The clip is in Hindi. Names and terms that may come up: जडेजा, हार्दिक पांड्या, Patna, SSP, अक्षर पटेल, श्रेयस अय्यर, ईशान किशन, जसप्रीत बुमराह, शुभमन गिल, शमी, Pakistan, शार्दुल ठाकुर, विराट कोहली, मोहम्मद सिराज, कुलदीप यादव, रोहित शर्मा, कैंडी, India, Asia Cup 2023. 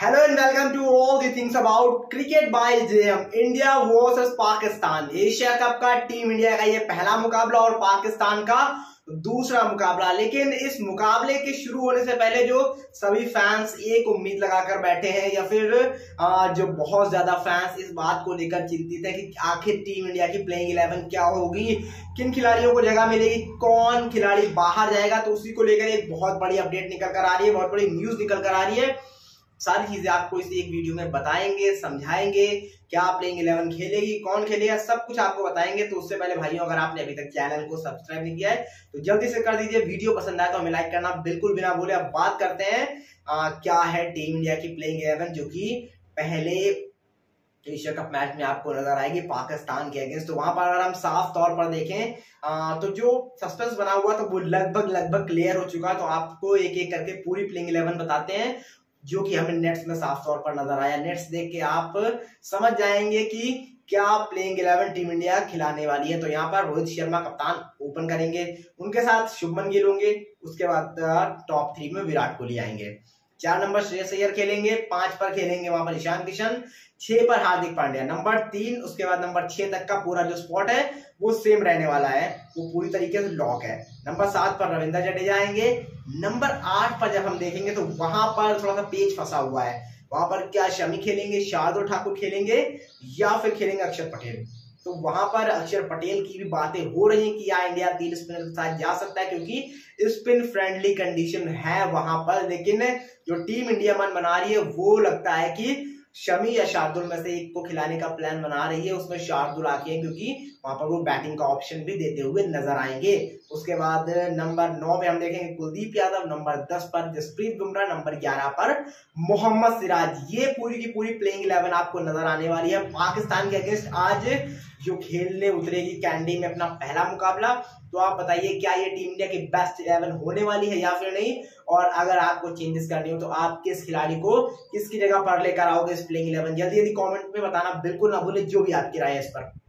Hello and welcome to all the things about cricket by JM. India versus Pakistan, Asia cup का टीम इंडिया का ये पहला मुकाबला और पाकिस्तान का दूसरा मुकाबला। लेकिन इस मुकाबले के शुरू होने से पहले जो सभी फैंस एक उम्मीद लगाकर बैठे हैं या फिर जो बहुत ज्यादा फैंस इस बात को लेकर चिंतित हैं कि आखिर टीम इंडिया की प्लेइंग 11 क्या होगी, किन खिलाड़ियों को जगह मिलेगी, कौन खिलाड़ी बाहर जाएगा, तो उसी को लेकर एक बहुत बड़ी अपडेट निकल कर आ रही है, बहुत बड़ी न्यूज निकल कर आ रही है। सारी चीजें आपको इस एक वीडियो में बताएंगे, समझाएंगे, क्या प्लेइंग 11 खेलेगी, कौन खेलेगा, सब कुछ आपको बताएंगे। तो उससे पहले भाइयों, अगर आपने अभी तक चैनल को सब्सक्राइब नहीं किया है तो जल्दी से कर दीजिए। वीडियो पसंद आए तो हमें लाइक करना बिल्कुल बिना बोले। अब बात करते हैं क्या है टीम इंडिया की प्लेइंग 11, जो कि पहले एशिया कप मैच में आपको नजर आएगी पाकिस्तान के अगेंस्ट। तो वहां पर अगर हम साफ तौर पर देखें तो जो सस्पेंस बना हुआ तो वो लगभग क्लियर हो चुका। तो आपको एक एक करके पूरी प्लेइंग 11 बताते हैं जो कि हमें नेट्स में साफ तौर पर नजर आया। नेट्स देख के आप समझ जाएंगे कि क्या प्लेइंग 11 टीम इंडिया खिलाने वाली है। तो यहाँ पर रोहित शर्मा कप्तान ओपन करेंगे, उनके साथ शुभमन गिल होंगे, उसके बाद टॉप 3 में विराट कोहली आएंगे, 4 नंबर श्रेयस अय्यर खेलेंगे, 5 पर खेलेंगे वहां पर ईशान किशन, 6 पर हार्दिक पांड्या, नंबर 3, उसके बाद नंबर 6 तक का पूरा जो स्पॉट है वो सेम रहने वाला है, वो पूरी तरीके से लॉक है। नंबर 7 पर रविंद्र जडेजा आएंगे। नंबर 8 पर जब हम देखेंगे तो वहां पर थोड़ा सा पेच फंसा हुआ है, वहां पर क्या शमी खेलेंगे, शार्दुल ठाकुर खेलेंगे या फिर खेलेंगे अक्षर पटेल। तो वहां पर अक्षर पटेल की भी बातें हो रही हैं कि या इंडिया 3 स्पिनर के साथ जा सकता है क्योंकि स्पिन फ्रेंडली कंडीशन है वहां पर। लेकिन जो टीम इंडिया मन बना रही है वो लगता है कि शमी या शार्दुल में से एक को खिलाने का प्लान बना रही है, उसमें शार्दुल आके हैं क्योंकि वहां पर वो बैटिंग का ऑप्शन भी देते हुए नजर आएंगे। उसके बाद नंबर 9 पे हम देखेंगे कुलदीप यादव, नंबर 10 पर जसप्रीत बुमराह, नंबर 11 पर मोहम्मद सिराज। ये पूरी की पूरी प्लेइंग 11 आपको नजर आने वाली है पाकिस्तान के अगेंस्ट। आज जो खेलने उतरेगी कैंडी में अपना पहला मुकाबला, तो आप बताइए क्या ये टीम इंडिया की बेस्ट 11 होने वाली है या फिर नहीं, और अगर आपको चेंजेस करनी हो तो आप किस खिलाड़ी को किसकी जगह पर लेकर आओगे इस प्लेइंग 11, जल्दी जल्दी कमेंट में बताना बिल्कुल ना भूले, जो भी आपकी राय है इस पर।